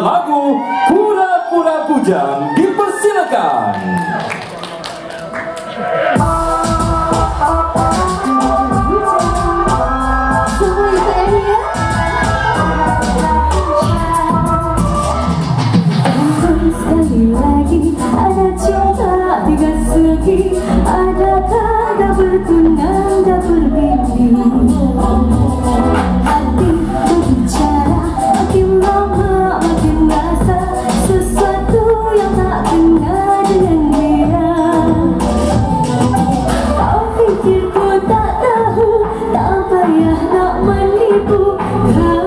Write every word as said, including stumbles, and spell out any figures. Lagu Pura Pura Bujang dipersilakan. Ku tak tahu, tak payah nak menipu.